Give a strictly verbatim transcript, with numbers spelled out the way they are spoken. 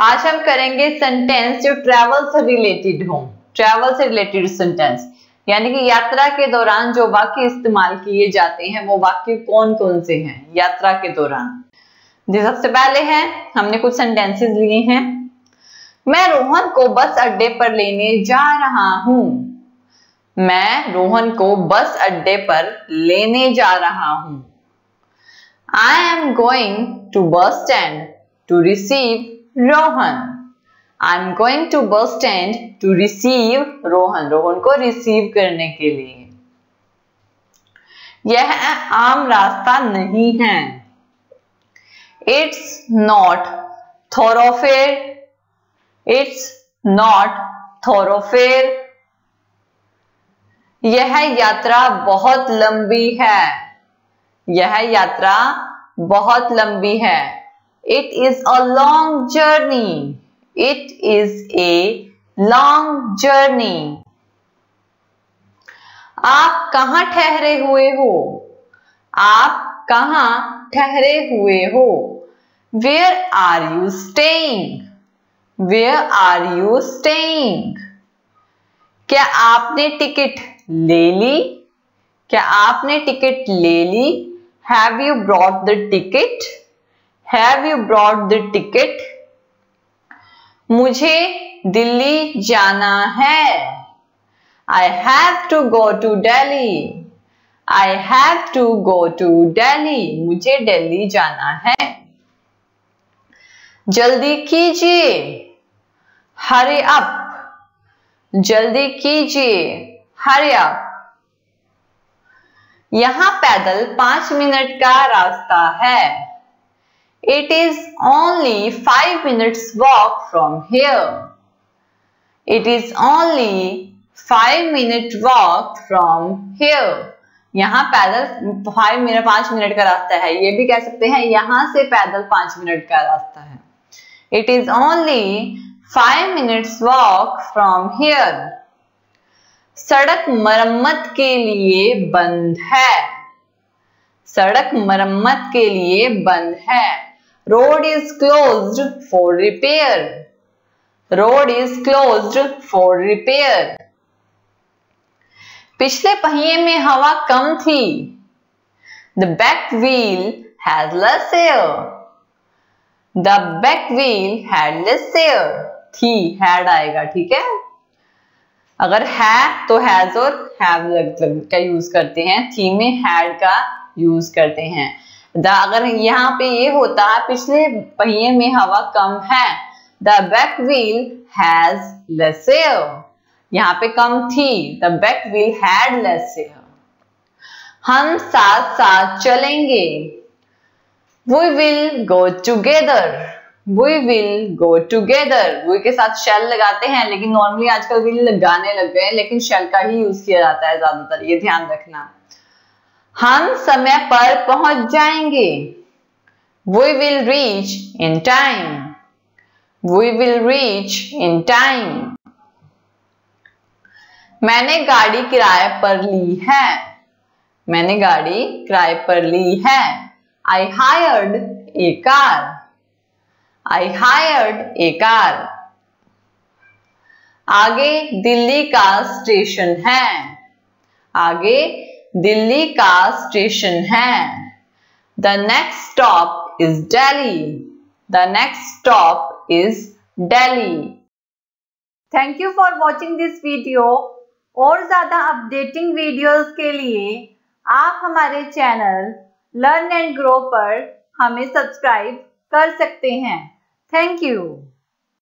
आज हम करेंगे सेंटेंस जो ट्रैवल से रिलेटेड हो, ट्रैवल से रिलेटेड सेंटेंस, यानी कि यात्रा के दौरान जो वाक्य इस्तेमाल किए जाते हैं वो वाक्य कौन कौन से हैं यात्रा के दौरान। जी, सबसे पहले है हमने कुछ सेंटेंसेस लिए हैं। मैं रोहन को बस अड्डे पर लेने जा रहा हूं, मैं रोहन को बस अड्डे पर लेने जा रहा हूं। I am going to bus stand to receive Rohan, I am going to bus stand to receive Rohan, Rohan को रिसीव करने के लिए। यह आम रास्ता नहीं है, it's not thoroughfare, it's not thoroughfare. यह यात्रा बहुत लंबी है, यह यात्रा बहुत लंबी है। It is a long journey, it is a long journey. आप कहां ठहरे हुए हो, आप कहां ठहरे हुए हो। Where are you staying, where are you staying. क्या आपने टिकट ले ली, क्या आपने टिकट ले ली। Have you brought the ticket, have you brought the ticket. मुझे दिल्ली जाना है, I have to go to Delhi, I have to go to Delhi. मुझे दिल्ली जाना है। जल्दी कीजिए, हरी अप, जल्दी कीजिए, हरी अप। यहां पैदल पांच मिनट का रास्ता है, It is only five minutes walk from here. It is only five minute walk from here. यहाँ पैदल फाइव मिनट पांच मिनट का रास्ता है, ये भी कह सकते हैं यहाँ से पैदल पांच मिनट का रास्ता है। It is only five minutes walk from here. सड़क मरम्मत के लिए बंद है, सड़क मरम्मत के लिए बंद है। Road is closed for repair. Road is closed for repair. पिछले पहिए में हवा कम थी, The back wheel had less air. The back wheel had less air. थी, had आएगा, ठीक है। अगर है तो हैज और हैव का यूज करते हैं, थी में हैड का यूज करते हैं। द अगर यहाँ पे ये होता है पिछले पहिए में हवा कम है, the back wheel has less air, यहाँ पे कम थी, the back wheel had less air. हम साथ साथ चलेंगे, we will go together, we will go together. वी के साथ शेल लगाते हैं, लेकिन नॉर्मली आजकल विल लगाने लग गए हैं, लेकिन शेल का ही यूज किया जाता है ज्यादातर, ये ध्यान रखना। हम समय पर पहुंच जाएंगे, we will reach in time, we will reach in time. मैंने गाड़ी किराए पर ली है, मैंने गाड़ी किराए पर ली है। I hired a car, I hired a car. आगे दिल्ली का स्टेशन है, आगे दिल्ली का स्टेशन है। The next stop is Delhi, the next stop is Delhi. Thank you for watching this video. और ज्यादा अपडेटिंग वीडियोस के लिए आप हमारे चैनल लर्न एंड ग्रो पर हमें सब्सक्राइब कर सकते हैं। Thank you.